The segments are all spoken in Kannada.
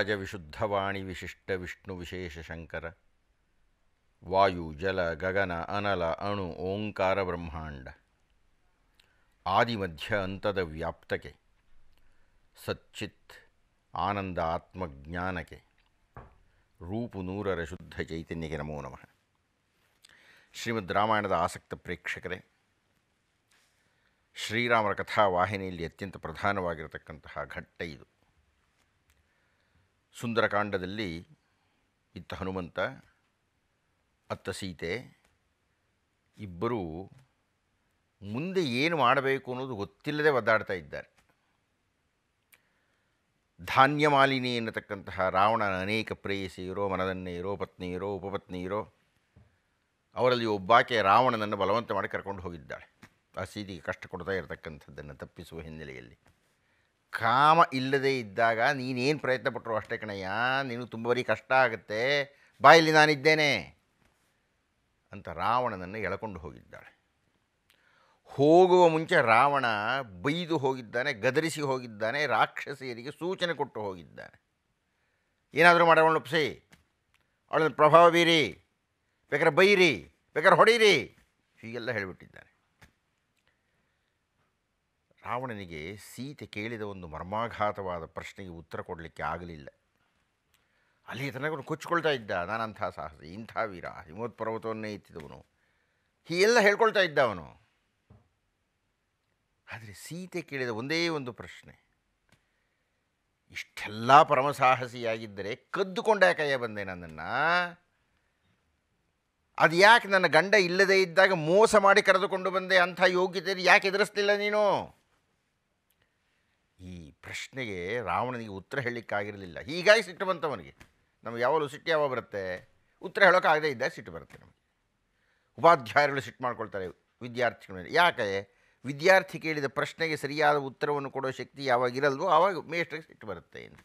विराज विशुद्धवाणी विशिष्ट विष्णु विशेष शंकर वायु जल गगन अनल अणु ओंकार ब्रह्मांड आदि मध्य अंतद व्याप्तके सच्चित आनंद आत्मज्ञानके रूपनूरर शुद्ध चैतन्यके नमो नमः। श्रीमद् रामायणद आसक्त प्रेक्षकरे, श्रीरामर कथा वाहिनियल्लि अत्यंत प्रधानवागिरतक्कंತಹ ಘಟ್ಟ ಇದು। ಸುಂದರಕಾಂಡದಲ್ಲಿ ಇತ್ತ ಹನುಮಂತ, ಅತ್ತ ಸೀತೆ, ಇಬ್ಬರೂ ಮುಂದೆ ಏನು ಮಾಡಬೇಕು ಅನ್ನೋದು ಗೊತ್ತಿಲ್ಲದೆ ಒದ್ದಾಡ್ತಾ ಇದ್ದಾರೆ. ಧಾನ್ಯಮಾಲಿನಿ ಎನ್ನತಕ್ಕಂತಹ ರಾವಣನ ಅನೇಕ ಪ್ರೇಯಸಿಯರೋ, ಮನದನ್ನೆಯರೋ, ಪತ್ನಿಯರೋ, ಉಪಪತ್ನಿಯರೋ, ಅವರಲ್ಲಿ ಒಬ್ಬಾಕೆ ರಾವಣನನ್ನು ಬಲವಂತ ಮಾಡಿ ಕರ್ಕೊಂಡು ಹೋಗಿದ್ದಾಳೆ. ಆ ಸೀತೆಗೆ ಕಷ್ಟ ಕೊಡ್ತಾ ಇರತಕ್ಕಂಥದ್ದನ್ನು ತಪ್ಪಿಸುವ ಹಿನ್ನೆಲೆಯಲ್ಲಿ, ಕಾಮ ಇಲ್ಲದೇ ಇದ್ದಾಗ ನೀನೇನು ಪ್ರಯತ್ನಪಟ್ಟರು ಅಷ್ಟೇ ಕಣಯ್ಯ, ನೀನು ತುಂಬ ಬರೀ ಕಷ್ಟ ಆಗುತ್ತೆ, ಬಾಯಲ್ಲಿ ನಾನಿದ್ದೇನೆ ಅಂತ ರಾವಣನನ್ನು ಎಳಕೊಂಡು ಹೋಗಿದ್ದಾಳೆ. ಹೋಗುವ ಮುಂಚೆ ರಾವಣ ಬೈದು ಹೋಗಿದ್ದಾನೆ, ಗದರಿಸಿ ಹೋಗಿದ್ದಾನೆ, ರಾಕ್ಷಸಿಯರಿಗೆ ಸೂಚನೆ ಕೊಟ್ಟು ಹೋಗಿದ್ದಾನೆ. ಏನಾದರೂ ಮಾಡಿ ಅವಳನ್ನು ಒಪ್ಪಿಸಿ, ಅವಳನ್ನು ಪ್ರಭಾವ ಬೀರಿ, ಬೇಕಾದ್ರೆ ಬೈರಿ, ಬೇಕಾದ್ರೆ ಹೊಡೀರಿ, ಹೀಗೆಲ್ಲ ಹೇಳಿಬಿಟ್ಟಿದ್ದಾನೆ. ರಾವಣನಿಗೆ ಸೀತೆ ಕೇಳಿದ ಒಂದು ಮರ್ಮಾಘಾತವಾದ ಪ್ರಶ್ನೆಗೆ ಉತ್ತರ ಕೊಡಲಿಕ್ಕೆ ಆಗಲಿಲ್ಲ. ಅಲ್ಲಿ ತನಕ ಕೊಚ್ಚಿಕೊಳ್ತಾ ಇದ್ದ, ನಾನಂಥ ಸಾಹಸಿ, ಇಂಥ ವೀರ, ಹಿಮೋತ್ ಪರ್ವತವನ್ನೇ ಎತ್ತಿದವನು, ಹೀಗೆಲ್ಲ ಹೇಳ್ಕೊಳ್ತಾ ಇದ್ದ ಅವನು. ಆದರೆ ಸೀತೆ ಕೇಳಿದ ಒಂದೇ ಒಂದು ಪ್ರಶ್ನೆ, ಇಷ್ಟೆಲ್ಲ ಪರಮಸಾಹಸಿಯಾಗಿದ್ದರೆ ಕದ್ದುಕೊಂಡ ಯಾಕಯ್ಯ ಬಂದೆ ನನ್ನನ್ನು? ಅದು ಯಾಕೆ ನನ್ನ ಗಂಡ ಇಲ್ಲದೇ ಇದ್ದಾಗ ಮೋಸ ಮಾಡಿ ಕರೆದುಕೊಂಡು ಬಂದೆ? ಅಂಥ ಯೋಗ್ಯತೆ ಯಾಕೆ ಎದುರಿಸ್ತಿಲ್ಲ ನೀನು? ಈ ಪ್ರಶ್ನೆಗೆ ರಾವಣನಿಗೆ ಉತ್ತರ ಹೇಳಲಿಕ್ಕಾಗಿರಲಿಲ್ಲ. ಹೀಗಾಗಿ ಸಿಟ್ಟು ಬಂತವನಿಗೆ. ನಮ್ಗೆ ಯಾವಾಗಲೂ ಸಿಟ್ಟು ಯಾವಾಗ ಬರುತ್ತೆ? ಉತ್ತರ ಹೇಳೋಕ್ಕಾಗದೇ ಇದ್ದಾಗ ಸಿಟ್ಟು ಬರುತ್ತೆ ನಮಗೆ. ಉಪಾಧ್ಯಾಯರುಗಳು ಸಿಟ್ಟು ಮಾಡ್ಕೊಳ್ತಾರೆ ವಿದ್ಯಾರ್ಥಿಗಳ. ಯಾಕೆ? ವಿದ್ಯಾರ್ಥಿ ಕೇಳಿದ ಪ್ರಶ್ನೆಗೆ ಸರಿಯಾದ ಉತ್ತರವನ್ನು ಕೊಡೋ ಶಕ್ತಿ ಯಾವಾಗಿರಲ್ವೋ ಆವಾಗ ಮೇಷ್ಟ್ರಿಗೆ ಸಿಟ್ಟು ಬರುತ್ತೆ ಅಂತ.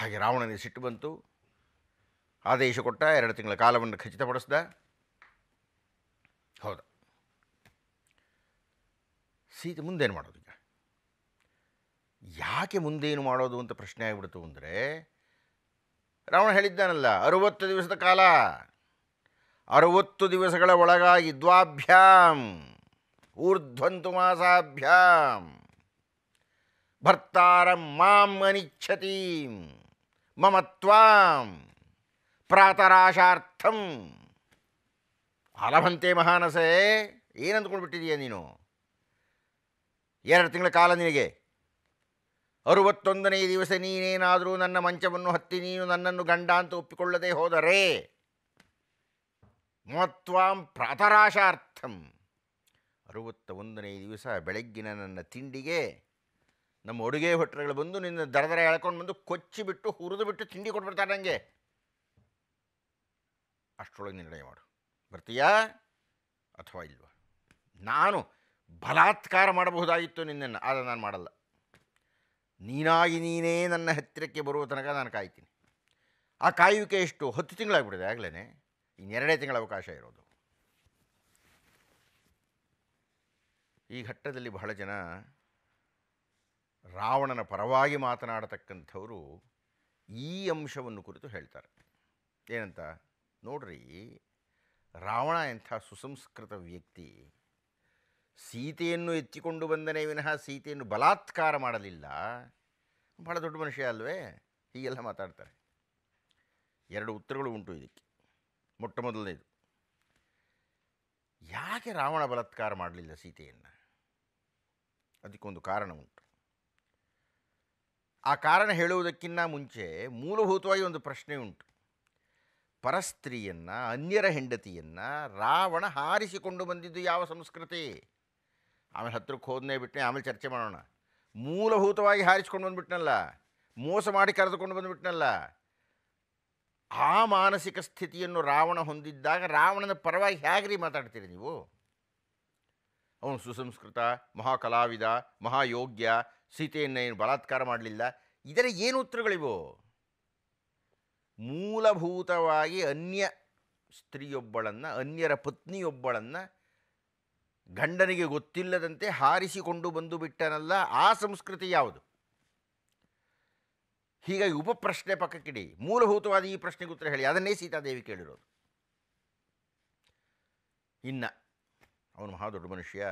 ಹಾಗೆ ರಾವಣನಿಗೆ ಸಿಟ್ಟು ಬಂತು, ಆದೇಶ ಕೊಟ್ಟ, 2 ತಿಂಗಳ ಕಾಲವನ್ನು ಖಚಿತಪಡಿಸ್ದ. ಹೌದಾ, ಸೀತೆ ಮುಂದೇನು ಮಾಡೋದು? ಈಗ ಯಾಕೆ ಮುಂದೇನು ಮಾಡೋದು ಅಂತ ಪ್ರಶ್ನೆ ಆಗಿಬಿಡ್ತು. ಅಂದರೆ ರಾವಣ ಹೇಳಿದ್ದಾನಲ್ಲ, 60 ದಿವಸದ ಕಾಲ, 60 ದಿವಸಗಳ ಒಳಗಾಗಿ ದ್ವಾಭ್ಯಾಂ ಊರ್ಧ್ವಂತು ಮಾಸಾಭ್ಯಾಂ ಭರ್ತಾರಂ ಮಾಂ ಅನಿಚ್ಛತೀಂ ಮಮತ್ವಾಂ ಪ್ರಾತರಾಶಾರ್ಥಂ ಆಲಭಂತೆ ಮಹಾನಸೆ. ಏನಂದ್ಕೊಂಡ್ಬಿಟ್ಟಿದೀಯ ನೀನು? 2 ತಿಂಗಳ ಕಾಲ ನಿನಗೆ. 61ನೇ ದಿವಸ ನೀನೇನಾದರೂ ನನ್ನ ಮಂಚವನ್ನು ಹತ್ತಿ ನೀನು ನನ್ನನ್ನು ಗಂಡ ಅಂತ ಒಪ್ಪಿಕೊಳ್ಳದೆ ಹೋದರೆ ಮಮತ್ವಾಂ ಪ್ರಾತರಾಶಾರ್ಥಂ, 61ನೇ ದಿವಸ ಬೆಳಗ್ಗಿನ ನನ್ನ ತಿಂಡಿಗೆ ನಮ್ಮ ಅಡುಗೆ ಭಟ್ರುಗಳು ಬಂದು ನಿನ್ನ ದರದರ ಎಳ್ಕೊಂಡು ಬಂದು ಕೊಚ್ಚಿಬಿಟ್ಟು ಹುರಿದುಬಿಟ್ಟು ತಿಂಡಿ ಕೊಟ್ಬಿಡ್ತಾರೆ ನನಗೆ. ಅಷ್ಟರೊಳಗೆ ನಿರ್ಣಯ ಮಾಡು, ಬರ್ತೀಯಾ ಅಥವಾ ಇಲ್ವ? ನಾನು ಬಲಾತ್ಕಾರ ಮಾಡಬಹುದಾಗಿತ್ತು ನಿನ್ನನ್ನು, ಆದರೆ ನಾನು ಮಾಡಲ್ಲ. ನೀನಾಗಿ ನೀನೇ ನನ್ನ ಹತ್ತಿರಕ್ಕೆ ಬರುವ ತನಕ ನಾನು ಕಾಯ್ತೀನಿ. ಆ ಕಾಯುವಿಕೆ ಎಷ್ಟು? 10 ತಿಂಗಳಾಗ್ಬಿಟ್ಟಿದೆ ಆಗಲೇ, ಇನ್ನೆರಡೇ ತಿಂಗಳ ಅವಕಾಶ ಇರೋದು. ಈ ಘಟ್ಟದಲ್ಲಿ ಬಹಳ ಜನ ರಾವಣನ ಪರವಾಗಿ ಮಾತನಾಡತಕ್ಕಂಥವರು ಈ ಅಂಶವನ್ನು ಕುರಿತು ಹೇಳ್ತಾರೆ. ಏನಂತ ನೋಡ್ರಿ, ರಾವಣ ಎಂಥ ಸುಸಂಸ್ಕೃತ ವ್ಯಕ್ತಿ. ಸೀತೆಯನ್ನು ಎತ್ತಿಕೊಂಡು ಬಂದನೇ ವಿನಃ ಸೀತೆಯನ್ನು ಬಲಾತ್ಕಾರ ಮಾಡಲಿಲ್ಲ. ಬಹಳ ದೊಡ್ಡ ಮನುಷ್ಯ ಅಲ್ವೇ? ಹೀಗೆಲ್ಲ ಮಾತಾಡ್ತಾರೆ. 2 ಉತ್ತರಗಳು ಉಂಟು ಇದಕ್ಕೆ. ಮೊಟ್ಟ ಮೊದಲನೇದು, ಯಾಕೆ ರಾವಣ ಬಲಾತ್ಕಾರ ಮಾಡಲಿಲ್ಲ ಸೀತೆಯನ್ನು? ಅದಕ್ಕೊಂದು ಕಾರಣ ಉಂಟು. ಆ ಕಾರಣ ಹೇಳುವುದಕ್ಕಿಂತ ಮುಂಚೆ ಮೂಲಭೂತವಾಗಿ ಒಂದು ಪ್ರಶ್ನೆ ಉಂಟು. ಪರಸ್ತ್ರೀಯನ್ನು, ಅನ್ಯರ ಹೆಂಡತಿಯನ್ನು ರಾವಣ ಹಾರಿಸಿಕೊಂಡು ಬಂದಿದ್ದು ಯಾವ ಸಂಸ್ಕೃತಿ? ಆಮೇಲೆ ಹತ್ತಿರಕ್ಕೆ ಹೋದನೇ ಬಿಟ್ಟನೆ, ಆಮೇಲೆ ಚರ್ಚೆ ಮಾಡೋಣ. ಮೂಲಭೂತವಾಗಿ ಹಾರಿಸಿಕೊಂಡು ಬಂದುಬಿಟ್ನಲ್ಲ, ಮೋಸ ಮಾಡಿ ಕರೆದುಕೊಂಡು ಬಂದುಬಿಟ್ನಲ್ಲ. ಆ ಮಾನಸಿಕ ಸ್ಥಿತಿಯನ್ನು ರಾವಣ ಹೊಂದಿದ್ದಾಗ ರಾವಣನ ಪರವಾಗಿ ಹೇಗ್ರಿ ಮಾತಾಡ್ತೀರಿ ನೀವು? ಅವನು ಸುಸಂಸ್ಕೃತ, ಮಹಾಕಲಾವಿದ, ಮಹಾಯೋಗ್ಯ, ಸೀತೆಯನ್ನು ಏನು ಬಲಾತ್ಕಾರ ಮಾಡಲಿಲ್ಲ. ಇದರ ಏನು ಉತ್ತರಗಳಿವು? ಮೂಲಭೂತವಾಗಿ ಅನ್ಯ ಸ್ತ್ರೀಯೊಬ್ಬಳನ್ನು, ಅನ್ಯರ ಪತ್ನಿಯೊಬ್ಬಳನ್ನು ಗಂಡನಿಗೆ ಗೊತ್ತಿಲ್ಲದಂತೆ ಹಾರಿಸಿಕೊಂಡು ಬಂದು ಬಿಟ್ಟನಲ್ಲ, ಆ ಸಂಸ್ಕೃತಿ ಯಾವುದು? ಹೀಗಾಗಿ ಉಪಪ್ರಶ್ನೆ ಪಕ್ಕಕ್ಕಿಡಿ, ಮೂಲಭೂತವಾದ ಈ ಪ್ರಶ್ನೆಗೆ ಉತ್ತರ ಹೇಳಿ, ಅದನ್ನೇ ಸೀತಾದೇವಿ ಕೇಳಿರೋದು. ಇನ್ನು ಅವನು ಮಹಾ ದೊಡ್ಡ ಮನುಷ್ಯ,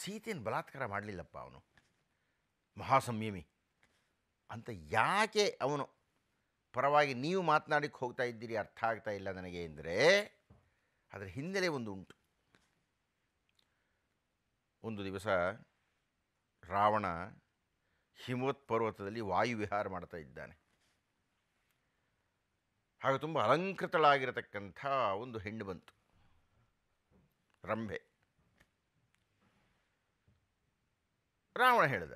ಸೀತೆಯನ್ನು ಬಲಾತ್ಕಾರ ಮಾಡಲಿಲ್ಲಪ್ಪ ಅವನು, ಮಹಾಸಂಯಮಿ ಅಂತ ಯಾಕೆ ಅವನು ಪರವಾಗಿ ನೀವು ಮಾತನಾಡಕ್ಕೆ ಹೋಗ್ತಾ ಇದ್ದೀರಿ, ಅರ್ಥ ಆಗ್ತಾ ಇಲ್ಲ ನನಗೆ ಅಂದರೆ ಅದರ ಹಿನ್ನೆಲೆ ಒಂದು ಉಂಟು. ಒಂದು ದಿವಸ ರಾವಣ ಹಿಮವತ್ ಪರ್ವತದಲ್ಲಿ ವಾಯುವಿಹಾರ ಮಾಡ್ತಾ ಇದ್ದಾನೆ. ಆಗ ತುಂಬ ಅಲಂಕೃತಳಾಗಿರತಕ್ಕಂಥ ಒಂದು ಹೆಣ್ಣು ಬಂತು, ರಂಭೆ. ರಾವಣ ಹೇಳಿದ,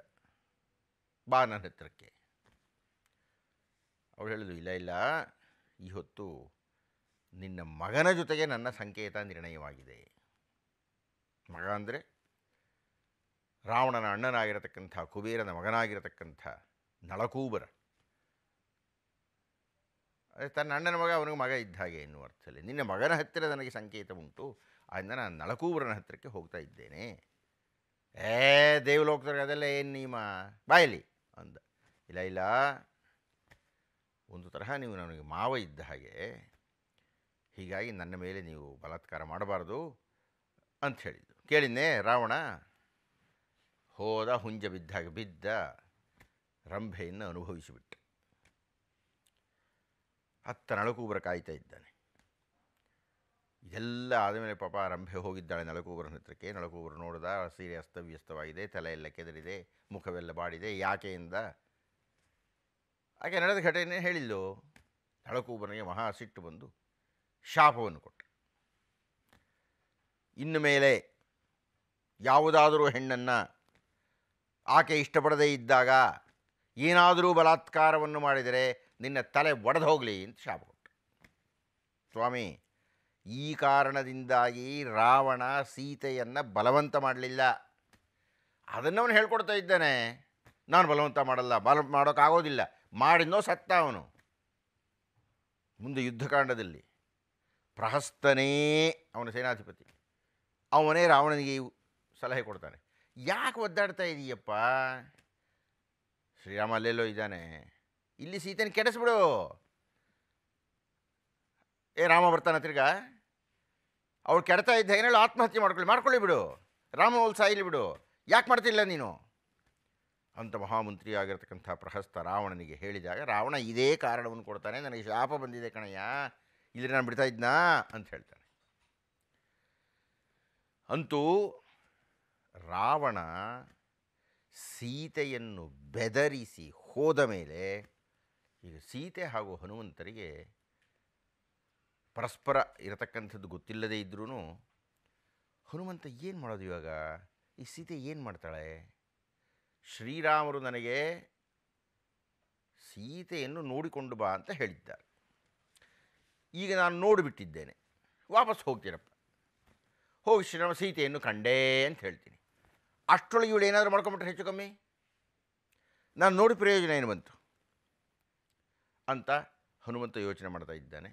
ಬಾ ನನ್ನ ಹತ್ರಕ್ಕೆ. ಅವ್ರು ಹೇಳಿದ್ರು, ಇಲ್ಲ ಇಲ್ಲ, ಈ ಹೊತ್ತು ನಿನ್ನ ಮಗನ ಜೊತೆಗೆ ನನ್ನ ಸಂಕೇತ ನಿರ್ಣಯವಾಗಿದೆ. ಮಗ ಅಂದರೆ ರಾವಣನ ಅಣ್ಣನಾಗಿರತಕ್ಕಂಥ ಕುಬೇರನ ಮಗನಾಗಿರತಕ್ಕಂಥ ನಳಕೂಬರ. ಅದೇ ತನ್ನ ಅಣ್ಣನ ಮಗ, ಅವನಿಗೆ ಮಗ ಇದ್ದ ಹಾಗೆ ಎನ್ನುವ ಅರ್ಥದಲ್ಲಿ. ನಿನ್ನ ಮಗನ ಹತ್ತಿರ ನನಗೆ ಸಂಕೇತ ಉಂಟು, ಆದ್ದರಿಂದ ನಾನು ನಳಕೂಬರನ ಹತ್ತಿರಕ್ಕೆ ಹೋಗ್ತಾ ಇದ್ದೇನೆ. ಏ ದೇವಲೋಕದಾಗ ಅದೆಲ್ಲ ಏನು ನಿಮ್ಮ ಬಾಯಲಿ ಅಂದ. ಇಲ್ಲ ಇಲ್ಲ, ಒಂದು ತರಹ ನೀವು ನನಗೆ ಮಾವ ಇದ್ದ ಹಾಗೆ, ಹೀಗಾಗಿ ನನ್ನ ಮೇಲೆ ನೀವು ಬಲಾತ್ಕಾರ ಮಾಡಬಾರ್ದು ಅಂತ ಹೇಳಿದ್ದು ಕೇಳಿದ್ದೆ. ರಾವಣ ಹೋದ, ಹುಂಜ ಬಿದ್ದಾಗ ಬಿದ್ದ, ರಂಭೆಯನ್ನು ಅನುಭವಿಸಿಬಿಟ್ಟ. ಅತ್ತ ನಳಕೂಬರ ಕಾಯ್ತಾ ಇದ್ದಾನೆ. ಇದೆಲ್ಲ ಆದಮೇಲೆ ಪಾಪ ರಂಭೆ ಹೋಗಿದ್ದಾಳೆ ನಳಕೂಬರನ ಹತ್ರಕ್ಕೆ. ನಳಕೂಬರು ನೋಡಿದ, ಸೀರೆ ಅಸ್ತವ್ಯಸ್ತವಾಗಿದೆ, ತಲೆ ಎಲ್ಲ ಕೆದರಿದೆ, ಮುಖವೆಲ್ಲ ಬಾಡಿದೆ, ಯಾಕೆಯಿಂದ ಆಕೆ ನಡೆದ ಘಟನೆ ಹೇಳಿದ್ದು. ನಳಕೂಬನಿಗೆ ಮಹಾ ಸಿಟ್ಟು ಬಂದು ಶಾಪವನ್ನು ಕೊಟ್ಟ, ಇನ್ನು ಮೇಲೆ ಯಾವುದಾದರೂ ಹೆಣ್ಣನ್ನು ಆಕೆ ಇಷ್ಟಪಡದೇ ಇದ್ದಾಗ ಏನಾದರೂ ಬಲಾತ್ಕಾರವನ್ನು ಮಾಡಿದರೆ ನಿನ್ನ ತಲೆ ಒಡೆದು ಹೋಗಲಿ ಅಂತ ಶಾಪ ಕೊಟ್ಟ. ಸ್ವಾಮಿ, ಈ ಕಾರಣದಿಂದಾಗಿ ರಾವಣ ಸೀತೆಯನ್ನು ಬಲವಂತ ಮಾಡಲಿಲ್ಲ, ಅದನ್ನು ಅವನು ಹೇಳ್ಕೊಡ್ತಾ ಇದ್ದಾನೆ. ನಾನು ಬಲವಂತ ಮಾಡಲ್ಲ, ಮಾಡೋಕ್ಕಾಗೋದಿಲ್ಲ, ಮಾಡಿದ್ನೋ ಸತ್ತ ಅವನು. ಮುಂದೆ ಯುದ್ಧಕಾಂಡದಲ್ಲಿ ಪ್ರಹಸ್ತನೇ ಅವನ ಸೇನಾಧಿಪತಿ, ಅವನೇ ರಾವಣನಿಗೆ ಸಲಹೆ ಕೊಡ್ತಾನೆ, ಯಾಕೆ ಒದ್ದಾಡ್ತಾ ಇದೀಯಪ್ಪ, ಶ್ರೀರಾಮ ಅಲ್ಲೆಲ್ಲೋ ಇದ್ದಾನೆ, ಇಲ್ಲಿ ಸೀತೆನ ಕೆಡಿಸ್ಬಿಡು. ಏ ರಾಮ ಬರ್ತಾನೆ ತಿರ್ಗಾ, ಅವ್ರು ಕೆಡ್ತಾ ಇದ್ದ ಏನೇಳು ಆತ್ಮಹತ್ಯೆ ಮಾಡ್ಕೊಳ್ಳಿ ಬಿಡು, ರಾಮ ಹೋಲ್ಸ ಇಲ್ಲಿ ಬಿಡು, ಯಾಕೆ ಮಾಡ್ತಿಲ್ಲ ನೀನು ಅಂತ ಮಹಾಮಂತ್ರಿ ಆಗಿರತಕ್ಕಂಥ ಪ್ರಹಸ್ತ ರಾವಣನಿಗೆ ಹೇಳಿದಾಗ, ರಾವಣ ಇದೇ ಕಾರಣವನ್ನು ಕೊಡ್ತಾನೆ, ನನಗೆ ಶಾಪ ಬಂದಿದೆ ಕಣಯ್ಯ, ಇಲ್ಲಿ ನಾನು ಬಿಡ್ತಾ ಇದ್ನಾ ಅಂತ ಹೇಳ್ತಾನೆ. ಅಂತೂ ರಾವಣ ಸೀತೆಯನ್ನು ಬೆದರಿಸಿ ಹೋದ ಮೇಲೆ ಈಗ ಸೀತೆ ಹಾಗೂ ಹನುಮಂತರಿಗೆ ಪರಸ್ಪರ ಇರತಕ್ಕಂಥದ್ದು ಗೊತ್ತಿಲ್ಲದೇ ಇದ್ರೂ ಹನುಮಂತ ಏನು ಮಾಡೋದು ಇವಾಗ, ಈ ಸೀತೆ ಏನು ಮಾಡ್ತಾಳೆ, ಶ್ರೀರಾಮರು ನನಗೆ ಸೀತೆಯನ್ನು ನೋಡಿಕೊಂಡು ಬಾ ಅಂತ ಹೇಳಿದ್ದಾರೆ, ಈಗ ನಾನು ನೋಡಿಬಿಟ್ಟಿದ್ದೇನೆ, ವಾಪಸ್ ಹೋಗ್ತೀನಪ್ಪ, ಹೋಗಿ ಶ್ರೀರಾಮ ಸೀತೆಯನ್ನು ಕಂಡೇ ಅಂತ ಹೇಳ್ತೀನಿ, ಅಷ್ಟೊಳಗೆ ಇವಳು ಏನಾದರೂ ಮಾಡ್ಕೊಂಬಿಟ್ರೆ ಹೆಚ್ಚು ಕಮ್ಮಿ, ನಾನು ನೋಡಿ ಪ್ರಯೋಜನ ಏನು ಬಂತು ಅಂತ ಹನುಮಂತ ಯೋಚನೆ ಮಾಡ್ತಾ ಇದ್ದಾನೆ.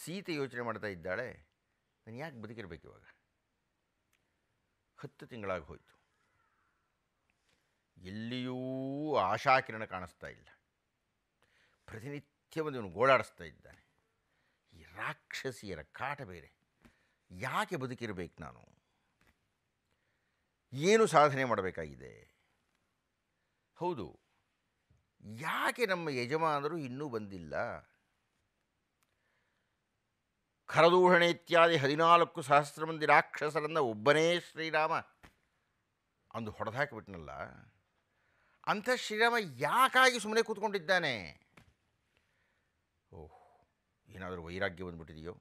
ಸೀತೆ ಯೋಚನೆ ಮಾಡ್ತಾ ಇದ್ದಾಳೆ, ನಾನು ಯಾಕೆ ಬದುಕಿರಬೇಕು ಇವಾಗ, 10 ತಿಂಗಳಾಗಿ ಹೋಯಿತು, ಎಲ್ಲಿಯೂ ಆಶಾಕಿರಣ ಕಾಣಿಸ್ತಾ ಇಲ್ಲ, ಪ್ರತಿನಿತ್ಯ ಒಂದು ಗೋಳಾಡಿಸ್ತಾ ಇದ್ದಾನೆ, ಈ ರಾಕ್ಷಸಿಯರ ಕಾಟ ಬೇರೆ, ಯಾಕೆ ಬದುಕಿರಬೇಕು ನಾನು, ಏನು ಸಾಧನೆ ಮಾಡಬೇಕಾಗಿದೆ, ಹೌದು ಯಾಕೆ ನಮ್ಮ ಯಜಮಾನರು ಇನ್ನೂ ಬಂದಿಲ್ಲ, ಖರದೂಷಣೆ ಇತ್ಯಾದಿ 14,000 ಮಂದಿ ರಾಕ್ಷಸರನ್ನು ಒಬ್ಬನೇ ಶ್ರೀರಾಮ ಅಂದು ಹೊಡೆದಾಕಿಬಿಟ್ನಲ್ಲ, ಅಂಥ ಶ್ರೀರಾಮ ಯಾಕಾಗಿ ಸುಮ್ಮನೆ ಕೂತ್ಕೊಂಡಿದ್ದಾನೆ, ಓಹ್ ಏನಾದರೂ ವೈರಾಗ್ಯ ಬಂದುಬಿಟ್ಟಿದೆಯೋ,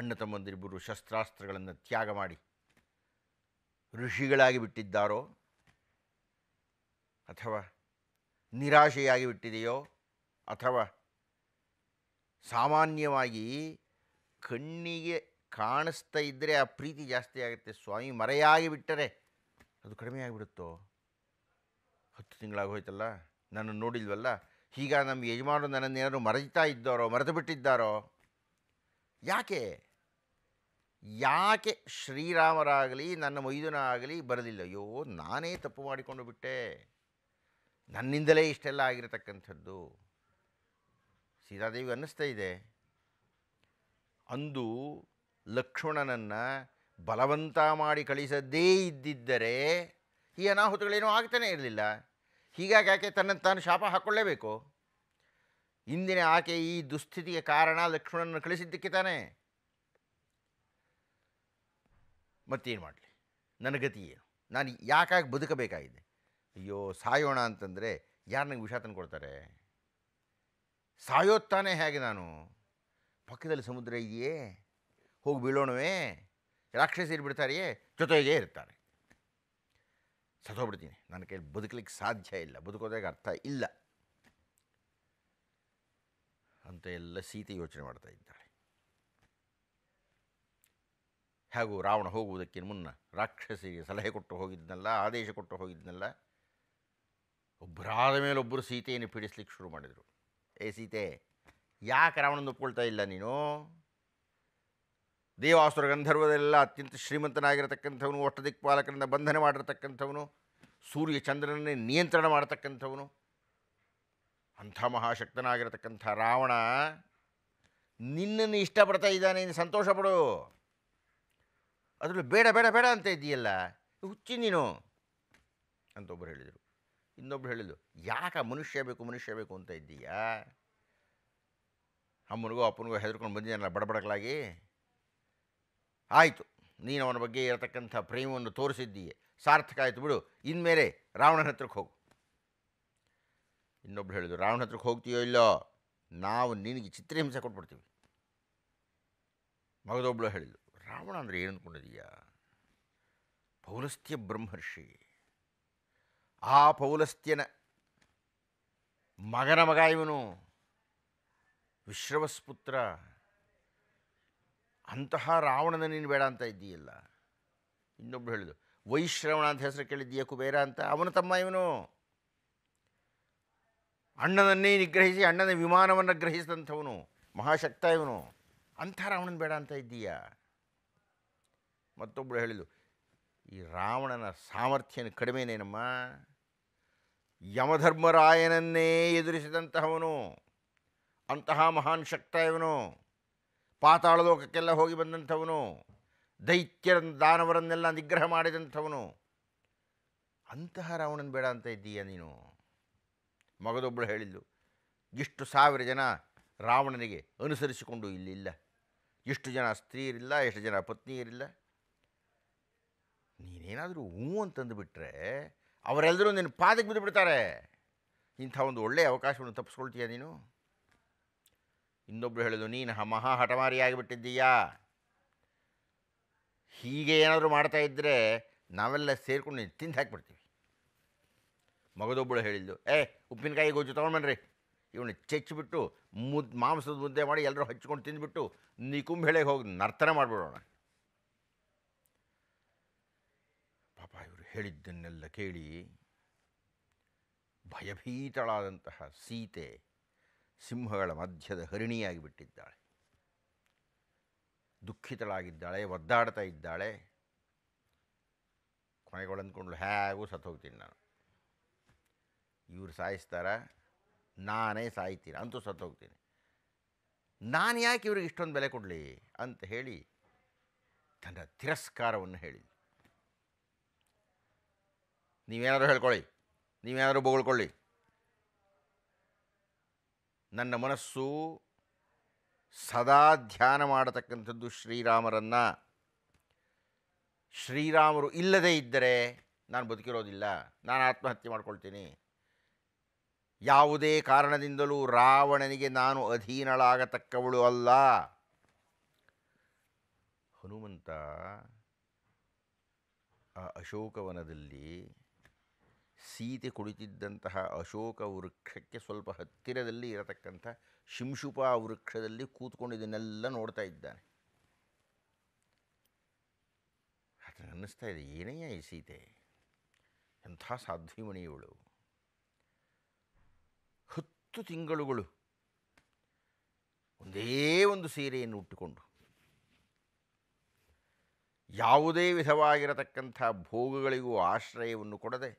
ಅಣ್ಣ ತಮ್ಮಂದಿರಿಬ್ಬರು ಶಸ್ತ್ರಾಸ್ತ್ರಗಳನ್ನು ತ್ಯಾಗ ಮಾಡಿ ಋಷಿಗಳಾಗಿ ಬಿಟ್ಟಿದ್ದಾರೋ, ಅಥವಾ ನಿರಾಶೆಯಾಗಿ ಬಿಟ್ಟಿದೆಯೋ, ಅಥವಾ ಸಾಮಾನ್ಯವಾಗಿ ಕಣ್ಣಿಗೆ ಕಾಣಿಸ್ತಾ ಇದ್ದರೆ ಆ ಪ್ರೀತಿ ಜಾಸ್ತಿ ಆಗುತ್ತೆ ಸ್ವಾಮಿ, ಮರೆಯಾಗಿ ಬಿಟ್ಟರೆ ಅದು ಕಡಿಮೆ ಆಗಿಬಿಡುತ್ತೋ, 10 ತಿಂಗಳಾಗಿ ಹೋಯ್ತಲ್ಲ, ನಾನು ನೋಡಿಲ್ವಲ್ಲ, ಈಗ ನಮ್ಮ ಯಜಮಾನರು ನನ್ನನ್ನು ಏನಾದರೂ ಮರೆತಾ ಇದ್ದಾರೋ, ಮರೆತು ಬಿಟ್ಟಿದ್ದಾರೋ, ಯಾಕೆ ಯಾಕೆ ಶ್ರೀರಾಮರಾಗಲಿ ನನ್ನ ಮೈದುನ ಆಗಲಿ ಬರಲಿಲ್ಲ, ಅಯ್ಯೋ ನಾನೇ ತಪ್ಪು ಮಾಡಿಕೊಂಡು ಬಿಟ್ಟೆ, ನನ್ನಿಂದಲೇ ಇಷ್ಟೆಲ್ಲ ಆಗಿರತಕ್ಕಂಥದ್ದು ಸೀತಾದೇವಿಗೆ ಅನ್ನಿಸ್ತಾ ಇದೆ. ಅಂದು ಲಕ್ಷ್ಮಣನನ್ನು ಬಲವಂತ ಮಾಡಿ ಕಳಿಸದೇ ಇದ್ದಿದ್ದರೆ ಈ ಅನಾಹುತಗಳೇನೂ ಆಗ್ತಾನೇ ಇರಲಿಲ್ಲ. ಹೀಗಾಗಿ ಆಕೆ ತನ್ನನ್ನು ತಾನು ಶಾಪ ಹಾಕ್ಕೊಳ್ಳೇಬೇಕು. ಇಂದಿನ ಆಕೆ ಈ ದುಸ್ಥಿತಿಗೆ ಕಾರಣ ಲಕ್ಷ್ಮಣನನ್ನು ಕಳಿಸಿದ್ದಕ್ಕೆ ತಾನೇ. ಮತ್ತೇನು ಮಾಡಲಿ, ನನ್ನ ಗತಿ ಏನು, ನಾನು ಯಾಕಾಗಿ ಬದುಕಬೇಕಾಗಿದೆ? ಅಯ್ಯೋ ಸಾಯೋಣ ಅಂತಂದರೆ ಯಾರು ನನಗೆ ವಿಷ ತಂದು ಕೊಡ್ತಾರೆ? ಸಾಯೋತ್ತಾನೆ ಹೇಗೆ? ನಾನು ಪಕ್ಕದಲ್ಲಿ ಸಮುದ್ರ ಇದೆಯೇ, ಹೋಗಿ ಬೀಳೋಣವೇ? ರಾಕ್ಷಸರು ಬಿಡ್ತಾರೆಯೇ? ಜೊತೆಗೆ ಇರ್ತಾರೆ. ಸತ್ತೋಗ್ಬಿಡ್ತೀನಿ, ನನ್ನ ಕೈಯಲ್ಲಿ ಬದುಕಲಿಕ್ಕೆ ಸಾಧ್ಯ ಇಲ್ಲ, ಬದುಕೋದಾಗ ಅರ್ಥ ಇಲ್ಲ ಅಂತ ಎಲ್ಲ ಸೀತೆ ಯೋಚನೆ ಮಾಡ್ತಾ ಇದ್ದಾಳೆ. ಹಾಗೂ ರಾವಣ ಹೋಗುವುದಕ್ಕೆ ಮುನ್ನ ರಾಕ್ಷಸರಿಗೆ ಸಲಹೆ ಕೊಟ್ಟು ಹೋಗಿದ್ನಲ್ಲ, ಆದೇಶ ಕೊಟ್ಟು ಹೋಗಿದ್ನಲ್ಲ, ಒಬ್ಬರಾದ ಮೇಲೊಬ್ಬರು ಸೀತೆಯನ್ನು ಪೀಡಿಸ್ಲಿಕ್ಕೆ ಶುರು ಮಾಡಿದರು. ಏ ಸೀತೆ, ಯಾಕೆ ರಾವಣನ ಒಪ್ಕೊಳ್ತಾ ಇಲ್ಲ ನೀನು? ದೇವಾಸುರ ಗಂಧರ್ವದೆಲ್ಲ ಅತ್ಯಂತ ಶ್ರೀಮಂತನಾಗಿರತಕ್ಕಂಥವನು, ಒಟ್ಟದಿಕ್ಪಾಲಕರನ್ನ ಬಂಧನ ಮಾಡಿರತಕ್ಕಂಥವನು, ಸೂರ್ಯ ಚಂದ್ರನೇ ನಿಯಂತ್ರಣ ಮಾಡತಕ್ಕಂಥವನು, ಅಂಥ ಮಹಾಶಕ್ತನಾಗಿರತಕ್ಕಂಥ ರಾವಣ ನಿನ್ನನ್ನು ಇಷ್ಟಪಡ್ತಾ ಇದ್ದಾನೆ, ನೀನು ಸಂತೋಷ ಪಡು. ಅದರಲ್ಲಿ ಬೇಡ ಬೇಡ ಬೇಡ ಅಂತ ಇದೆಯಲ್ಲ, ಹುಚ್ಚಿ ನೀನು ಅಂತ ಒಬ್ಬರು ಹೇಳಿದರು. ಇನ್ನೊಬ್ರು ಹೇಳಿದ್ರು, ಯಾಕೆ ಮನುಷ್ಯ ಬೇಕು ಮನುಷ್ಯ ಬೇಕು ಅಂತ ಇದ್ದೀಯಾ? ಅಮ್ಮನಿಗೂ ಅಪ್ಪನಿಗೂ ಹೆದರ್ಕೊಂಡು ಬಂದಿದ್ದಾನಲ್ಲ ಬಡಬಡಕಲಾಗಿ. ಆಯಿತು, ನೀನು ಅವನ ಬಗ್ಗೆ ಇರತಕ್ಕಂಥ ಪ್ರೇಮವನ್ನು ತೋರಿಸಿದ್ದೀಯೆ, ಸಾರ್ಥಕ ಆಯಿತು ಬಿಡು, ಇನ್ಮೇಲೆ ರಾವಣನ ಹತ್ರಕ್ಕೆ ಹೋಗು. ಇನ್ನೊಬ್ರು ಹೇಳಿದ್ರು, ರಾವಣ ಹತ್ರಕ್ಕೆ ಹೋಗ್ತೀಯೋ ಇಲ್ಲೋ, ನಾವು ನಿನಗೆ ಚಿತ್ರಹಿಂಸೆ ಕೊಟ್ಬಿಡ್ತೀವಿ. ಮಗದೊಬ್ಳು ಹೇಳಿದ್ರು, ರಾವಣ ಅಂದರೆ ಏನು ಅಂದ್ಕೊಂಡಿದೀಯಾ? ಪೌಲಸ್ತ್ಯ ಬ್ರಹ್ಮರ್ಷಿ, ಆ ಪೌಲಸ್ತ್ಯನ ಮಗನ ಮಗ ಇವನು, ವಿಶ್ರವಸ್ಪುತ್ರ. ಅಂತಹ ರಾವಣನ ನೀನು ಬೇಡ ಅಂತ ಇದ್ದೀಯಲ್ಲ. ಇನ್ನೊಬ್ರು ಹೇಳಿದ್ರು, ವೈಶ್ರವಣ ಅಂತ ಹೆಸರು ಕೇಳಿದ್ದೀಯ, ಕುಬೇರ ಅಂತ, ಅವನ ತಮ್ಮ ಇವನು. ಅಣ್ಣನನ್ನೇ ನಿಗ್ರಹಿಸಿ ಅಣ್ಣನ ವಿಮಾನವನ್ನು ಗ್ರಹಿಸಿದಂಥವನು, ಮಹಾಶಕ್ತ ಇವನು, ಅಂಥ ರಾವಣನ ಬೇಡ ಅಂತ ಇದ್ದೀಯ. ಮತ್ತೊಬ್ಬರು ಹೇಳಿದ್ರು, ಈ ರಾವಣನ ಸಾಮರ್ಥ್ಯನ ಕಡಿಮೆನೇನಮ್ಮ, ಯಮಧರ್ಮರಾಯನನ್ನೇ ಎದುರಿಸಿದಂತಹವನು, ಅಂತಹ ಮಹಾನ್ ಶಕ್ತ ಇವನು, ಪಾತಾಳ ಲೋಕಕ್ಕೆಲ್ಲ ಹೋಗಿ ಬಂದಂಥವನು, ದೈತ್ಯರ ದಾನವರನ್ನೆಲ್ಲ ನಿಗ್ರಹ ಮಾಡಿದಂಥವನು, ಅಂತಹ ರಾವಣನ ಬೇಡ ಅಂತ ಇದ್ದೀಯ ನೀನು. ಮಗದೊಬ್ಬಳು ಹೇಳಿದ್ಲು, ಇಷ್ಟು ಸಾವಿರ ಜನ ರಾವಣನಿಗೆ ಅನುಸರಿಸಿಕೊಂಡು ಇಲ್ಲಿಲ್ಲ, ಎಷ್ಟು ಜನ ಸ್ತ್ರೀಯರಿಲ್ಲ, ಎಷ್ಟು ಜನ ಪತ್ನಿಯರಿಲ್ಲ, ನೀನೇನಾದರೂ ಹೂ ಅಂತಂದುಬಿಟ್ರೆ ಅವರೆಲ್ಲರೂ ನಿನ್ನ ಪಾದಕ್ಕೆ ಬಿದ್ದುಬಿಡ್ತಾರೆ, ಇಂಥ ಒಂದು ಒಳ್ಳೆಯ ಅವಕಾಶವನ್ನು ತಪ್ಪಿಸ್ಕೊಳ್ತೀಯ ನೀನು. ಇನ್ನೊಬ್ರು ಹೇಳಿದ್ರು, ನೀನು ಮಹಾ ಹಠಮಾರಿ ಆಗಿಬಿಟ್ಟಿದ್ದೀಯಾ, ಹೀಗೆ ಏನಾದರೂ ಮಾಡ್ತಾ ಇದ್ದರೆ ನಾವೆಲ್ಲ ಸೇರಿಕೊಂಡು ನೀನು ತಿಂದು ಹಾಕಿಬಿಡ್ತೀವಿ. ಮಗದೊಬ್ಬಳು ಹೇಳಿದ್ದು, ಉಪ್ಪಿನಕಾಯಿ ಗೊಜ್ಜು ತೊಗೊಂಡ್ಬನ್ನಿರಿ, ಇವನು ಚೆಚ್ಚಿಬಿಟ್ಟು ಮಾಂಸದ ಮುದ್ದೆ ಮಾಡಿ ಎಲ್ಲರೂ ಹಚ್ಕೊಂಡು ತಿಂದುಬಿಟ್ಟು ನಿಕುಂಬೆಳೆಗೆ ಹೋಗಿ ನರ್ತನ ಮಾಡಿಬಿಡೋಣ. ಪಾಪ ಇವರು ಹೇಳಿದ್ದನ್ನೆಲ್ಲ ಕೇಳಿ ಭಯಭೀತಳಾದಂತಹ ಸೀತೆ ಸಿಂಹಗಳ ಮಧ್ಯದ ಹರಿಣಿಯಾಗಿಬಿಟ್ಟಿದ್ದಾಳೆ. ದುಃಖಿತಳಾಗಿದ್ದಾಳೆ, ಒದ್ದಾಡ್ತಾ ಇದ್ದಾಳೆ. ಕೊನೆಗಳು ಅಂದ್ಕೊಂಡ್ಲು, ಹೇಗೂ ಸತ್ತೋಗ್ತೀನಿ ನಾನು, ಇವರು ಸಾಯಿಸ್ತಾರ, ನಾನೇ ಸಾಯ್ತೀನಿ, ಅಂತೂ ಸತ್ತೋಗ್ತೀನಿ, ನಾನು ಯಾಕೆ ಇವ್ರಿಗೆ ಇಷ್ಟೊಂದು ಬೆಲೆ ಕೊಡಲಿ ಅಂತ ಹೇಳಿ ತನ್ನ ತಿರಸ್ಕಾರವನ್ನು ಹೇಳಿದ್ಲು. ನೀವೇನಾದರೂ ಹೇಳ್ಕೊಳ್ಳಿ, ನೀವೇನಾದರೂ ಬೊಗಳ್ಕೊಳ್ಳಿ, ನನ್ನ ಮನಸ್ಸು ಸದಾ ಧ್ಯಾನ ಮಾಡತಕ್ಕಂಥದ್ದು ಶ್ರೀರಾಮರನ್ನು. ಶ್ರೀರಾಮರು ಇಲ್ಲದೇ ಇದ್ದರೆ ನಾನು ಬದುಕಿರೋದಿಲ್ಲ, ನಾನು ಆತ್ಮಹತ್ಯೆ ಮಾಡ್ಕೊಳ್ತೀನಿ. ಯಾವುದೇ ಕಾರಣದಿಂದಲೂ ರಾವಣನಿಗೆ ನಾನು ಅಧೀನಳಾಗತಕ್ಕವಳು ಅಲ್ಲ. ಹನುಮಂತ ಆ ಅಶೋಕವನದಲ್ಲಿ ಸೀತೆ ಕುಳಿತಿದ್ದಂತಹ ಅಶೋಕ ವೃಕ್ಷಕ್ಕೆ ಸ್ವಲ್ಪ ಹತ್ತಿರದಲ್ಲಿ ಇರತಕ್ಕಂಥ ಶಿಂಶುಪ ವೃಕ್ಷದಲ್ಲಿ ಕೂತ್ಕೊಂಡಿದ್ದನ್ನೆಲ್ಲ ನೋಡ್ತಾ ಇದ್ದಾನೆ. ಅದನ್ನು ಅನ್ನಿಸ್ತಾ ಇದೆ, ಏನೆಯ ಈ ಸೀತೆ, ಎಂಥ ಸಾಧ್ವಿಮಣಿಯವಳು, 10 ತಿಂಗಳುಗಳು ಒಂದೇ ಒಂದು ಸೀರೆಯನ್ನು ಉಟ್ಟುಕೊಂಡು ಯಾವುದೇ ವಿಧವಾಗಿರತಕ್ಕಂಥ ಭೋಗಗಳಿಗೂ ಆಶ್ರಯವನ್ನು ಕೊಡದೆ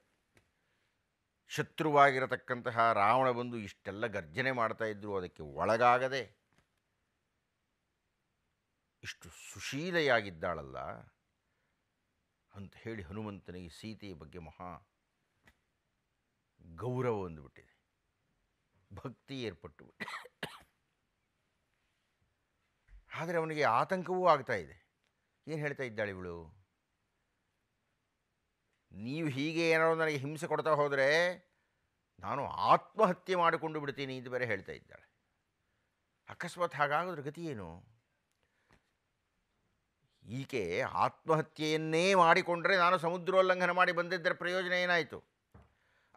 ಶತ್ರುವಾಗಿರತಕ್ಕಂತಹ ರಾವಣ ಬಂದು ಇಷ್ಟೆಲ್ಲ ಗರ್ಜನೆ ಮಾಡ್ತಾ ಇದ್ದರು, ಅದಕ್ಕೆ ಒಳಗಾಗದೆ ಇಷ್ಟು ಸುಶೀಲೆಯಾಗಿದ್ದಾಳಲ್ಲ ಅಂತ ಹೇಳಿ ಹನುಮಂತನಿಗೆ ಸೀತೆಯ ಬಗ್ಗೆ ಮಹಾ ಗೌರವ ಬಂದುಬಿಟ್ಟಿದೆ, ಭಕ್ತಿ ಏರ್ಪಟ್ಟು ಬಿಟ್ಟಿದೆ. ಆದರೆ ಅವನಿಗೆ ಆತಂಕವೂ ಆಗ್ತಾ ಇದೆ. ಏನು ಹೇಳ್ತಾ ಇದ್ದಾಳೆ ಇವಳು? ನೀವು ಹೀಗೆ ಏನಾದ್ರು ನನಗೆ ಹಿಂಸೆ ಕೊಡ್ತಾ ಹೋದರೆ ನಾನು ಆತ್ಮಹತ್ಯೆ ಮಾಡಿಕೊಂಡು ಬಿಡ್ತೀನಿ ಇದು ಬೇರೆ ಹೇಳ್ತಾ ಇದ್ದಾಳೆ. ಅಕಸ್ಮಾತ್ ಹಾಗಾಗೋದ್ರ ಗತಿ ಏನು? ಈಕೆ ಆತ್ಮಹತ್ಯೆಯನ್ನೇ ಮಾಡಿಕೊಂಡ್ರೆ ನಾನು ಸಮುದ್ರೋಲ್ಲಂಘನ ಮಾಡಿ ಬಂದಿದ್ದರ ಪ್ರಯೋಜನ ಏನಾಯಿತು?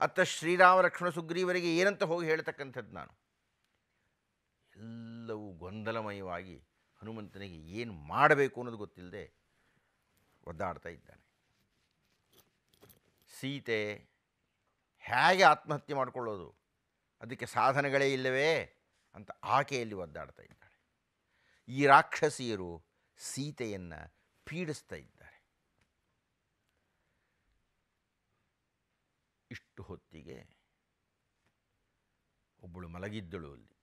ಅತ್ತ ಶ್ರೀರಾಮ ಲಕ್ಷ್ಮಣ ಸುಗ್ರೀವರಿಗೆ ಏನಂತ ಹೋಗಿ ಹೇಳ್ತಕ್ಕಂಥದ್ದು ನಾನು? ಎಲ್ಲವೂ ಗೊಂದಲಮಯವಾಗಿ ಹನುಮಂತನಿಗೆ ಏನು ಮಾಡಬೇಕು ಅನ್ನೋದು ಗೊತ್ತಿಲ್ಲದೆ ಒದ್ದಾಡ್ತಾ ಇದ್ದಾನೆ. ಸೀತೆ ಹೇಗೆ ಆತ್ಮಹತ್ಯೆ ಮಾಡಿಕೊಳ್ಳೋದು, ಅದಕ್ಕೆ ಸಾಧನಗಳೇ ಇಲ್ಲವೇ ಅಂತ ಆಕೆಯಲ್ಲಿ ಒದ್ದಾಡ್ತಾ ಇದ್ದಾಳೆ. ಈ ರಾಕ್ಷಸಿಯರು ಸೀತೆಯನ್ನು ಪೀಡಿಸ್ತಾ ಇದ್ದಾರೆ. ಇಷ್ಟು ಹೊತ್ತಿಗೆ ಒಬ್ಬಳು ಮಲಗಿದ್ದಳು ಅಲ್ಲಿ,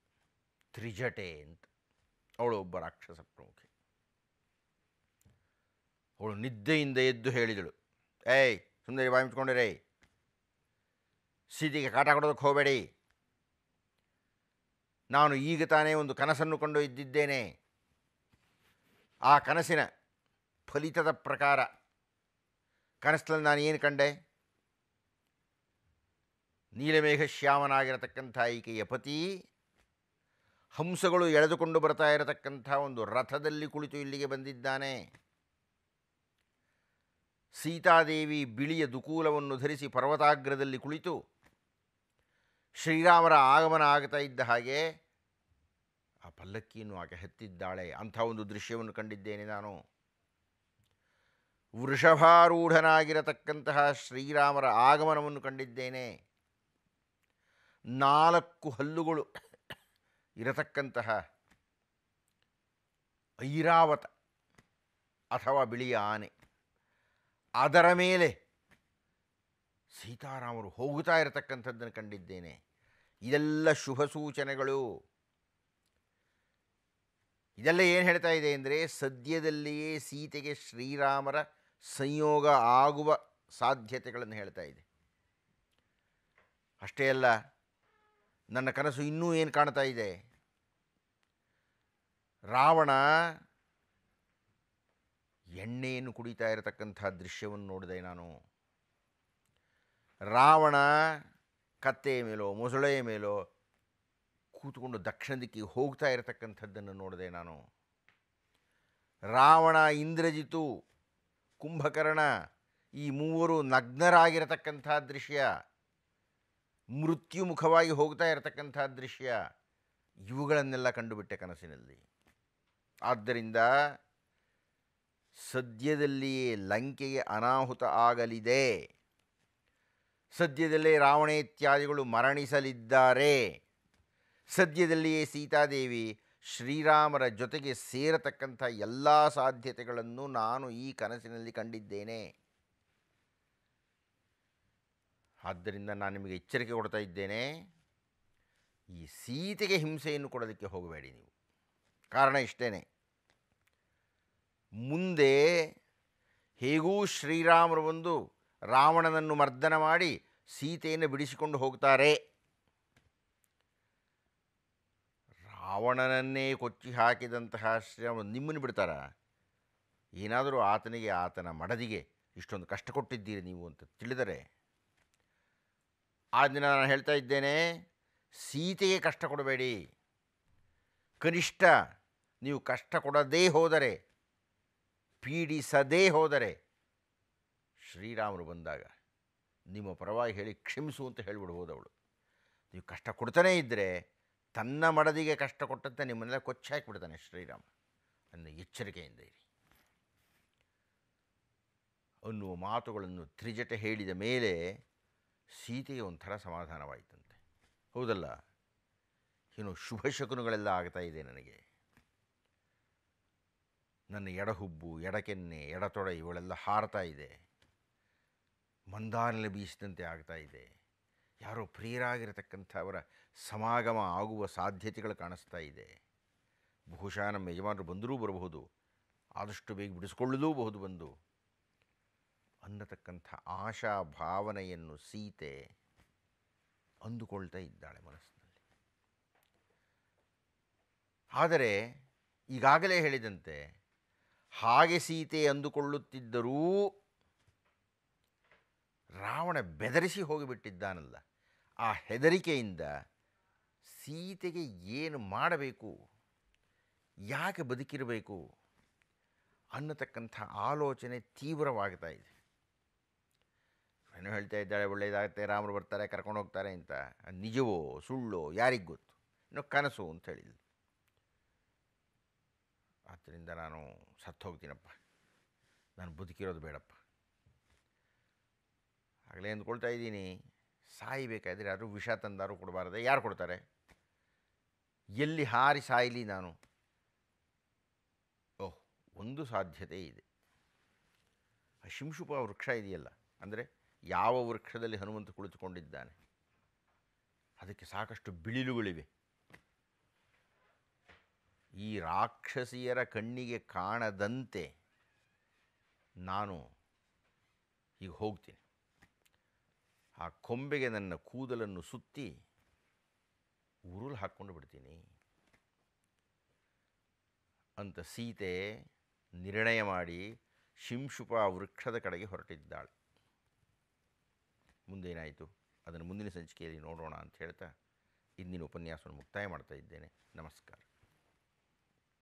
ತ್ರಿಜಟೆ ಅಂತ. ಅವಳು ಒಬ್ಬ ರಾಕ್ಷಸ ಪ್ರಮುಖೆ. ಅವಳು ನಿದ್ದೆಯಿಂದ ಎದ್ದು ಹೇಳಿದಳು, ಏಯ್ ಸುಂದರಿ ಬಾಯಿ ಮುಚ್ಕೊಂಡಿರೇ, ಸೀತೆಗೆ ಕಾಟ ಕೊಡೋದಕ್ಕೆ ಹೋಗಬೇಡಿ, ನಾನು ಈಗ ತಾನೇ ಒಂದು ಕನಸನ್ನು ಕಂಡು ಇದ್ದಿದ್ದೇನೆ. ಆ ಕನಸಿನ ಫಲಿತದ ಪ್ರಕಾರ, ಕನಸಲ್ಲಿ ನಾನು ಏನು ಕಂಡೆ, ನೀಲಮೇಘ ಶ್ಯಾಮನಾಗಿರತಕ್ಕಂಥ ಈಕೆಯ ಪತಿ ಹಂಸಗಳು ಎಳೆದುಕೊಂಡು ಬರ್ತಾ ಇರತಕ್ಕಂಥ ಒಂದು ರಥದಲ್ಲಿ ಕುಳಿತು ಇಲ್ಲಿಗೆ ಬಂದಿದ್ದಾನೆ. ಸೀತಾದೇವಿ ಬಿಳಿಯ ದುಕೂಲವನ್ನು ಧರಿಸಿ ಪರ್ವತಾಗ್ರದಲ್ಲಿ ಕುಳಿತು ಶ್ರೀರಾಮರ ಆಗಮನ ಆಗ್ತಾ ಇದ್ದ ಹಾಗೆ ಆ ಪಲ್ಲಕ್ಕಿಯನ್ನು ಆಕೆ ಹತ್ತಿದ್ದಾಳೆ. ಅಂಥ ಒಂದು ದೃಶ್ಯವನ್ನು ಕಂಡಿದ್ದೇನೆ ನಾನು. ವೃಷಭಾರೂಢನಾಗಿರತಕ್ಕಂತಹ ಶ್ರೀರಾಮರ ಆಗಮನವನ್ನು ಕಂಡಿದ್ದೇನೆ. 4 ಹಲ್ಲುಗಳು ಇರತಕ್ಕಂತಹ ಐರಾವತ ಅಥವಾ ಬಿಳಿಯ ಆನೆ, ಅದರ ಮೇಲೆ ಸೀತಾರಾಮರು ಹೋಗುತ್ತಾ ಇರತಕ್ಕಂಥದ್ದನ್ನು ಕಂಡಿದ್ದೇನೆ. ಇದೆಲ್ಲ ಶುಭ ಸೂಚನೆಗಳು. ಇದೆಲ್ಲ ಏನು ಹೇಳ್ತಾ ಇದೆ ಅಂದರೆ, ಸದ್ಯದಲ್ಲಿಯೇ ಸೀತೆಗೆ ಶ್ರೀರಾಮರ ಸಂಯೋಗ ಆಗುವ ಸಾಧ್ಯತೆಗಳನ್ನು ಹೇಳ್ತಾ ಇದೆ. ಅಷ್ಟೇ ಅಲ್ಲ, ನನ್ನ ಕನಸು ಇನ್ನೂ ಏನು ಕಾಣ್ತಾ ಇದೆ, ರಾವಣ ಎಣ್ಣೆಯನ್ನು ಕುಡಿತಾ ಇರತಕ್ಕಂಥ ದೃಶ್ಯವನ್ನು ನೋಡಿದೆ ನಾನು. ರಾವಣ ಕತ್ತೆಯ ಮೇಲೋ ಮೊಸಳೆಯ ಮೇಲೋ ಕೂತ್ಕೊಂಡು ದಕ್ಷಿಣ ದಿಕ್ಕಿಗೆ ಹೋಗ್ತಾ ಇರತಕ್ಕಂಥದ್ದನ್ನು ನೋಡಿದೆ ನಾನು. ರಾವಣ, ಇಂದ್ರಜಿತು, ಕುಂಭಕರ್ಣ ಈ 3 ನಗ್ನರಾಗಿರತಕ್ಕಂಥ ದೃಶ್ಯ, ಮೃತ್ಯುಮುಖವಾಗಿ ಹೋಗ್ತಾ ಇರತಕ್ಕಂಥ ದೃಶ್ಯ, ಇವುಗಳನ್ನೆಲ್ಲ ಕಂಡುಬಿಟ್ಟೆ ಕನಸಿನಲ್ಲಿ. ಆದ್ದರಿಂದ ಸದ್ಯದಲ್ಲಿಯೇ ಲಂಕೆಗೆ ಅನಾಹುತ ಆಗಲಿದೆ, ಸದ್ಯದಲ್ಲೇ ರಾವಣ ಇತ್ಯಾದಿಗಳು ಮರಣಿಸಲಿದ್ದಾರೆ, ಸದ್ಯದಲ್ಲಿಯೇ ಸೀತಾದೇವಿ ಶ್ರೀರಾಮರ ಜೊತೆಗೆ ಸೇರತಕ್ಕಂಥ ಎಲ್ಲ ಸಾಧ್ಯತೆಗಳನ್ನು ನಾನು ಈ ಕನಸಿನಲ್ಲಿ ಕಂಡಿದ್ದೇನೆ. ಆದ್ದರಿಂದ ನಾನು ನಿಮಗೆ ಎಚ್ಚರಿಕೆ ಕೊಡ್ತಾ ಇದ್ದೇನೆ, ಈ ಸೀತೆಗೆ ಹಿಂಸೆಯನ್ನು ಕೊಡೋದಕ್ಕೆ ಹೋಗಬೇಡಿ ನೀವು. ಕಾರಣ ಇಷ್ಟೇ, ಮುಂದೆ ಹೇಗೂ ಶ್ರೀರಾಮರು ಬಂದು ರಾವಣನನ್ನು ಮರ್ದನ ಮಾಡಿ ಸೀತೆಯನ್ನು ಬಿಡಿಸಿಕೊಂಡು ಹೋಗ್ತಾರೆ. ರಾವಣನನ್ನೇ ಕೊಚ್ಚಿ ಹಾಕಿದಂತಹ ಶ್ರೀರಾಮ ನಿಮ್ಮನ್ನು ಬಿಡ್ತಾರ? ಏನಾದರೂ ಆತನಿಗೆ, ಆತನ ಮಡದಿಗೆ ಇಷ್ಟೊಂದು ಕಷ್ಟ ಕೊಟ್ಟಿದ್ದೀರಿ ನೀವು ಅಂತ ತಿಳಿದರೆ, ಆ ದಿನ ನಾನು ಹೇಳ್ತಾ ಇದ್ದೇನೆ, ಸೀತೆಗೆ ಕಷ್ಟ ಕೊಡಬೇಡಿ. ಕನಿಷ್ಠ ನೀವು ಕಷ್ಟ ಕೊಡದೇ ಹೋದರೆ, ಪೀಡಿಸದೇ ಹೋದರೆ, ಶ್ರೀರಾಮರು ಬಂದಾಗ ನಿಮ್ಮ ಪರವಾಗಿ ಹೇಳಿ ಕ್ಷಮಿಸು ಅಂತ ಹೇಳಿಬಿಡ್ಬೋದು ಅವಳು. ನೀವು ಕಷ್ಟ ಕೊಡ್ತಾನೇ ಇದ್ದರೆ ತನ್ನ ಮಡದಿಗೆ ಕಷ್ಟ ಕೊಟ್ಟಂತೆ ನಿಮ್ಮನ್ನೆಲ್ಲ ಕೊಚ್ಚಾಕಿಬಿಡ್ತಾನೆ ಶ್ರೀರಾಮ. ಅನ್ನೋ ಎಚ್ಚರಿಕೆಯಿಂದ ಇರಿ ಅನ್ನುವ ಮಾತುಗಳನ್ನು ತ್ರಿಜಟೆ ಹೇಳಿದ ಮೇಲೆ ಸೀತೆಗೆ ಒಂಥರ ಸಮಾಧಾನವಾಯಿತಂತೆ. ಹೌದಲ್ಲ, ಏನು ಶುಭ ಶಕುನಗಳೆಲ್ಲ ಆಗ್ತಾ ಇದೆ ನನಗೆ, ನನ್ನ ಎಡಹುಬ್ಬು, ಎಡಕೆನ್ನೆ, ಎಡತೊಡೆ ಇವುಗಳೆಲ್ಲ ಹಾರ್ತಾ ಇದೆ, ಮಂದಾರಲ್ಲಿ ಬೀಸಿದಂತೆ ಆಗ್ತಾ ಇದೆ, ಯಾರೋ ಪ್ರಿಯರಾಗಿರತಕ್ಕಂಥವರ ಸಮಾಗಮ ಆಗುವ ಸಾಧ್ಯತೆಗಳು ಕಾಣಿಸ್ತಾ ಇದೆ. ಬಹುಶಃ ನಮ್ಮ ಯಜಮಾನರು ಬಂದರೂ ಬರಬಹುದು, ಆದಷ್ಟು ಬೇಗ ಬಿಡಿಸಿಕೊಳ್ಳಲೂಬಹುದು ಬಂದು ಅನ್ನತಕ್ಕಂಥ ಆಶಾ ಭಾವನೆಯನ್ನು ಸೀತೆ ಅಂದುಕೊಳ್ತಾ ಇದ್ದಾಳೆ ಮನಸ್ಸಿನಲ್ಲಿ. ಆದರೆ ಈಗಾಗಲೇ ಹೇಳಿದಂತೆ ಹಾಗೆ ಸೀತೆ ಅಂದುಕೊಳ್ಳುತ್ತಿದ್ದರೂ ರಾವಣ ಬೆದರಿಸಿ ಹೋಗಿಬಿಟ್ಟಿದ್ದಾನಲ್ಲ, ಆ ಹೆದರಿಕೆಯಿಂದ ಸೀತೆಗೆ ಏನು ಮಾಡಬೇಕು, ಯಾಕೆ ಬದುಕಿರಬೇಕು ಅನ್ನತಕ್ಕಂಥ ಆಲೋಚನೆ ತೀವ್ರವಾಗ್ತಾ ಇದೆ. ಏನೋ ಹೇಳ್ತಾ ಇದ್ದಾಳೆ, ಒಳ್ಳೆಯದಾಗುತ್ತೆ, ರಾಮರು ಬರ್ತಾರೆ, ಕರ್ಕೊಂಡು ಹೋಗ್ತಾರೆ ಅಂತ. ನಿಜವೋ ಸುಳ್ಳೋ ಯಾರಿಗೆ ಗೊತ್ತು, ಇನ್ನೂ ಕನಸು ಅಂತ ಹೇಳಿದ್ಲು. ಆದ್ದರಿಂದ ನಾನು ಸತ್ತು ಹೋಗ್ತೀನಪ್ಪ, ನಾನು ಬದುಕಿರೋದು ಬೇಡಪ್ಪ, ಆಗಲೇ ಅಂದ್ಕೊಳ್ತಾ ಇದ್ದೀನಿ, ಸಾಯಬೇಕಾದ್ರೆ ಯಾರು ವಿಷ ತಂದಾರು ಕೊಡಬಾರ್ದೆ, ಯಾರು ಕೊಡ್ತಾರೆ, ಎಲ್ಲಿ ಹಾರಿ ಸಾಯಲಿ ನಾನು? ಓಹ್, ಒಂದು ಸಾಧ್ಯತೆ ಇದೆ. ಆ ಶಿಂಶುಪ ವೃಕ್ಷ ಇದೆಯಲ್ಲ, ಅಂದರೆ ಯಾವ ವೃಕ್ಷದಲ್ಲಿ ಹನುಮಂತ ಕುಳಿತುಕೊಂಡಿದ್ದಾನೆ ಅದಕ್ಕೆ ಸಾಕಷ್ಟು ಬಿಳಿಲುಗಳಿವೆ. ಈ ರಾಕ್ಷಸಿಯರ ಕಣ್ಣಿಗೆ ಕಾಣದಂತೆ ನಾನು ಈಗ ಹೋಗ್ತೀನಿ, ಆ ಕೊಂಬೆಗೆ ನನ್ನ ಕೂದಲನ್ನು ಸುತ್ತಿ ಉರುಳು ಹಾಕ್ಕೊಂಡು ಬಿಡ್ತೀನಿ ಅಂತ ಸೀತೆ ನಿರ್ಣಯ ಮಾಡಿ ಶಿಂಶುಪ ವೃಕ್ಷದ ಕಡೆಗೆ ಹೊರಟಿದ್ದಾಳೆ. ಮುಂದೇನಾಯಿತು ಅದನ್ನು ಮುಂದಿನ ಸಂಚಿಕೆಯಲ್ಲಿ ನೋಡೋಣ ಅಂತ ಹೇಳ್ತಾ ಇಂದಿನ ಉಪನ್ಯಾಸವನ್ನು ಮುಕ್ತಾಯ ಮಾಡ್ತಾ ಇದ್ದೇನೆ. ನಮಸ್ಕಾರ.